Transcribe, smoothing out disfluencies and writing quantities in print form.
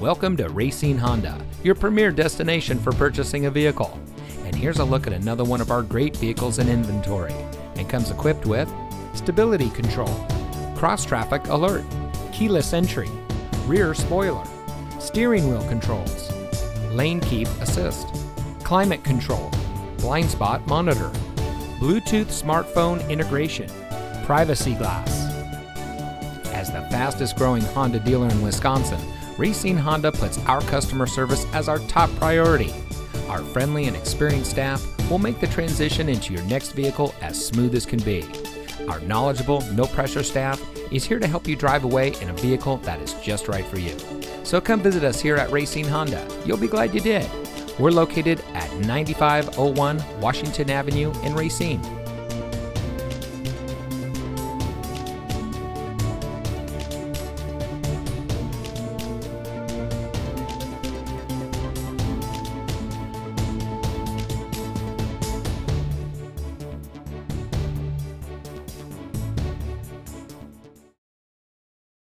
Welcome to Racine Honda, your premier destination for purchasing a vehicle. And here's a look at another one of our great vehicles in inventory. It comes equipped with stability control, cross-traffic alert, keyless entry, rear spoiler, steering wheel controls, lane keep assist, climate control, blind spot monitor, Bluetooth smartphone integration, privacy glass. As the fastest growing Honda dealer in Wisconsin, Racine Honda puts our customer service as our top priority. Our friendly and experienced staff will make the transition into your next vehicle as smooth as can be. Our knowledgeable, no-pressure staff is here to help you drive away in a vehicle that is just right for you. So come visit us here at Racine Honda. You'll be glad you did. We're located at 9501 Washington Avenue in Racine.